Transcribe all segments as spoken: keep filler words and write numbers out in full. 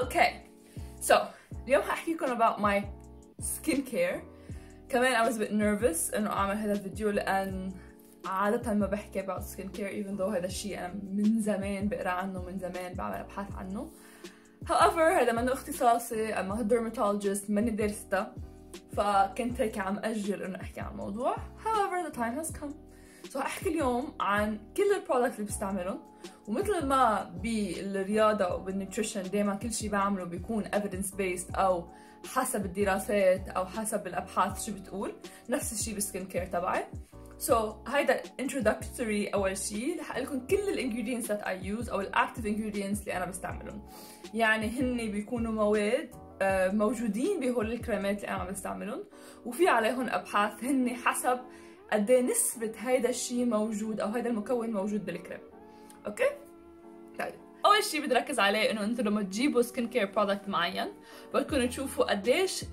Okay, so اليوم هحكيكم about my skincare. كمان I was a bit nervous إنه أعمل هذا الفيديو لأن عادة ما بحكي about skincare even though هذا الشيء أنا من زمان بقرأ عنه، من زمان بعمل أبحاث عنه. however هذا منه اختصاصي، I'm a dermatologist، ماني دارستها، فكنت هيك عم أجل إنه أحكي عن الموضوع. however the time has come. so هحكي اليوم عن كل البرودكت اللي بستعملهم، ومثل ما بالرياضة وبالنيوتريشن دايما كل شيء بعمله بيكون evidence based أو حسب الدراسات أو حسب الأبحاث شو بتقول، نفس الشيء بالسكين كير تبعي. so هيدا introductory أول شيء، رح أقول لكم كل الingredients that I use أو الactive ingredients اللي أنا بستعملهم، يعني هن بيكونوا مواد موجودين بهول الكريمات اللي أنا عم بستعملهم، وفي عليهم أبحاث هن حسب قد ايه نسبة هيدا الشيء موجود أو هيدا المكون موجود بالكريم. اوكي؟ طيب، أول شيء بدي ركز عليه إنه أنتم لما تجيبوا سكين كير برودكت معين بدكم تشوفوا قديش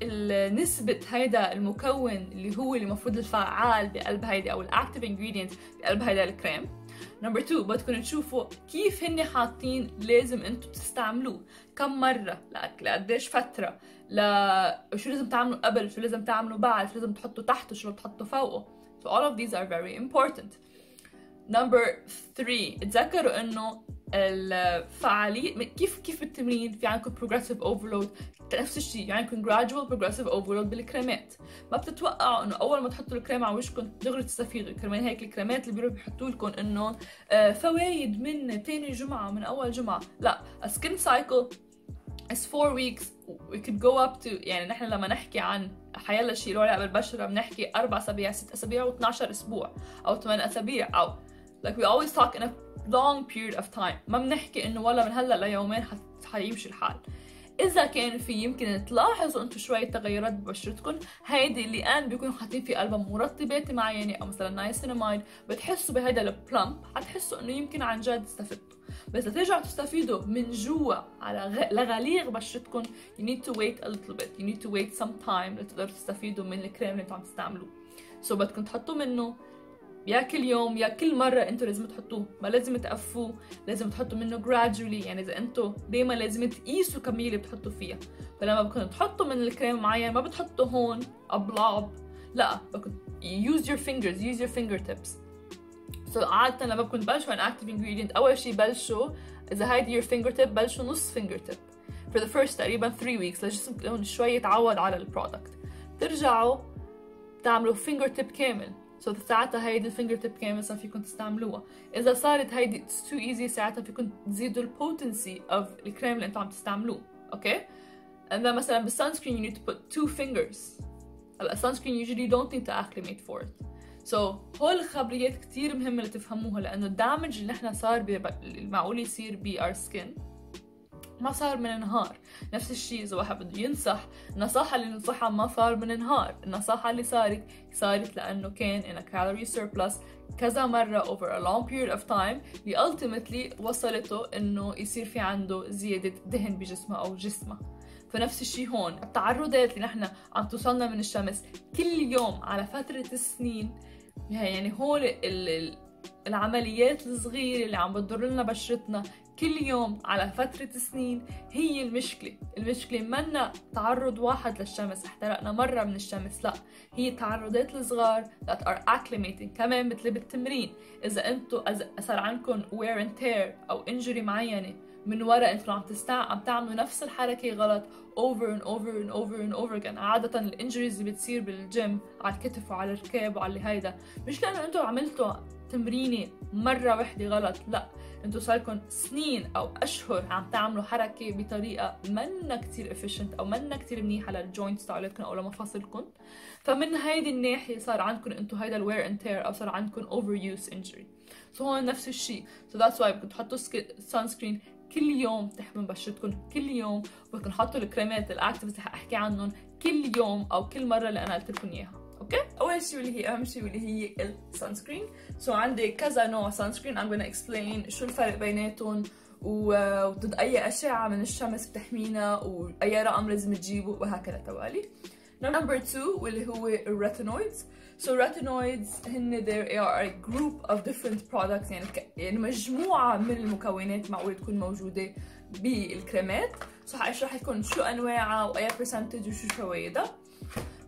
نسبة هيدا المكون اللي هو اللي المفروض الفعال بقلب هيدا أو الأكتيف انجريدينت بقلب هيدا الكريم. نمبر اتنين، بدكم تشوفوا كيف هن حاطين لازم انتم تستعملوه، كم مرة، لقديش فترة، لشو لازم تعملوا قبل، شو لازم تعملوا بعد، شو لازم تحطوا تحته، شو بتحطوا فوقه. So all of these are very important. Number three، اتذكروا إنه الفعالية كيف كيف بالتمرين في عندكم progressive overload، نفس الشيء يعني عندكم gradual progressive overload بالكريمات. ما بتتوقعوا إنه أول ما تحطوا الكريم على وشكم دغري تستفيدوا، كرمال هيك الكريمات اللي بيروحوا بيحطوا لكم إنه فوايد من ثاني جمعة من أول جمعة، لا، a skin cycle is four weeks. we could go up to يعني نحن لما نحكي عن حيلا شيء له علاقه بالبشره بنحكي أربع أسابيع، ست أسابيع، واثنعش أسبوع أو ثمان أسابيع، أو like we always talk in a long period of time. ما بنحكي إنه والله من هلا ليومين حيمشي الحال. إذا كان في يمكن تلاحظوا أنتم شوية تغيرات ببشرتكم، هيدي اللي الآن بيكونوا حاطين في قلبها مرطبات معينة أو مثلا نايسينامايد، بتحسوا بهيدا البلمب، حتحسوا إنه يمكن عن جد استفدتوا. بس لترجعوا تستفيدوا من جوا على لغليغ بشرتكم you need to wait a little bit، you need to wait some time لتقدروا تستفيدوا من الكريم اللي انتم عم تستعملوه. سو so بدكم تحطوا منه يا كل يوم يا كل مرة، انتم لازم تحطوه، ما لازم تقفوه، لازم تحطوا منه gradually، يعني إذا انتم دايما لازم تقيسوا كمية اللي بتحطوا فيها. فلما بدكم تحطوا من الكريم معين ما بتحطوا هون أبلعب، لا، بدكم use your fingers، use your fingertips. سو so, عادة لما بدكم تبلشوا عن active ingredient، أول شيء بلشوا إذا هيدي your fingertip بلشوا نص fingertip for the first تقريبا three weeks، لجسمك لون شوي يتعود على البرودكت. ترجعوا تعملوا fingertip كامل، سو so, ساعتها هيدي الفينجرتيب كامل صار فيكم تستعملوها. إذا صارت هيدي it's too easy ساعتها فيكم تزيدوا ال potency of الكريم اللي أنتم عم تستعملوه، أوكي؟ and then مثلا بالsun screen you need to put two fingers. هلا sun screen usually you don't need to acclimate for it. سو so, هول الخبريات كتير مهمة لتفهموها، لأنه الدامج اللي نحن صار المعقول يصير بأر سكين ما صار من نهار. نفس الشيء إذا واحد بده ينصح، النصاحة اللي نصحها ما صار من نهار، النصاحة اللي صارت صارت لأنه كان in a calorie surplus كذا مرة over a long period of time اللي ultimately وصلته إنه يصير في عنده زيادة دهن بجسمه أو جسمه. فنفس الشيء هون، التعرضات اللي نحن عم توصلنا من الشمس كل يوم على فترة السنين، يعني هول العمليات الصغيرة اللي عم بتضر لنا بشرتنا كل يوم على فترة سنين هي المشكلة. المشكلة منا تعرض واحد للشمس، احترقنا مرة من الشمس، لا، هي تعرضات الصغار that are acclimating. كمان مثل بالتمرين، إذا أنتوا صار عندكم wear and tear أو injury معينة من وراء أنتوا عم تستع عم تعملوا نفس الحركة غلط over and over and over and over again. عادة الانجريز اللي بتصير بالجيم على الكتف وعلى الركاب وعلى هيدا مش لأنه أنتوا عملتوا تمرينة مرة واحدة غلط، لا، انتوا صار لكم سنين أو أشهر عم تعملوا حركة بطريقة منا كتير efficient أو منا كتير منيحة للجوينتس تاعولتكم أو لمفاصلكم، فمن هيدي الناحية صار عندكم انتوا هيدا الوير اند تير أو صار عندكم overuse injury. سو so هون نفس الشيء، سو so that's why بدكم تحطوا sunscreen كل يوم تحموا بشرتكم كل يوم، وبدكم تحطوا الكريمات الأكتيفز اللي حأحكي عنهم كل يوم أو كل مرة اللي أنا قلت لكم إياها. اوكي، اول شيء واللي هي اهم شيء واللي هي السان سكرين. سو عندي كذا نوع سان سكرين، I'm gonna explain شو الفرق بيناتهم وضد اي اشعه من الشمس بتحمينا واي رقم لازم تجيبه وهكذا توالي. نمبر اتنين واللي هو الريتينويدز. سو الريتينويدز هن they are a group of different products، يعني يعني مجموعه من المكونات معقول تكون موجوده بالكريمات، صح اشرح لكم شو انواعها واي برسنتج وشو فوائدها.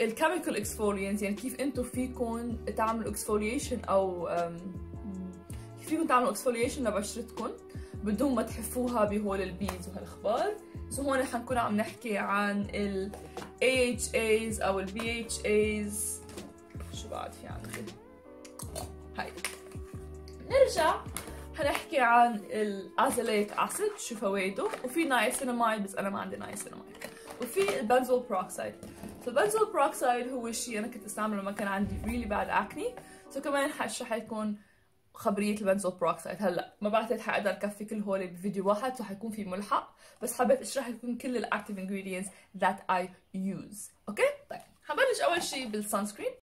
الكيميكال اكسفوليانز، يعني كيف انتم فيكم تعملوا اكسفوليشن او كيف فيكم تعملوا اكسفوليشن لبشرتكم بدون ما تحفوها بهول البيز وهالاخبار. سو هون حنكون عم نحكي عن ال إيه إتش إيز او ال بي إتش إيز. شو بعد في عندي؟ هاي نرجع هنحكي عن الازاليك اسيد شو فوائده، وفي نايسينامايد بس انا ما عندي نايسينامايد، وفي البنزول بروكسايد. فالبنزول بروكسايد هو الشيء انا كنت استعمله لما كان عندي ريلي بعد اكني، سو كمان حشرح لكم خبريه البنزول بروكسايد. هلا ما بعتقد حقدر كفي كل هول بفيديو واحد، سو حيكون في ملحق، بس حبيت اشرح لكم كل الاكتيف انجريدينتس ذات اي يوز. اوكي طيب، حنبلش اول شيء بالسان سكرين.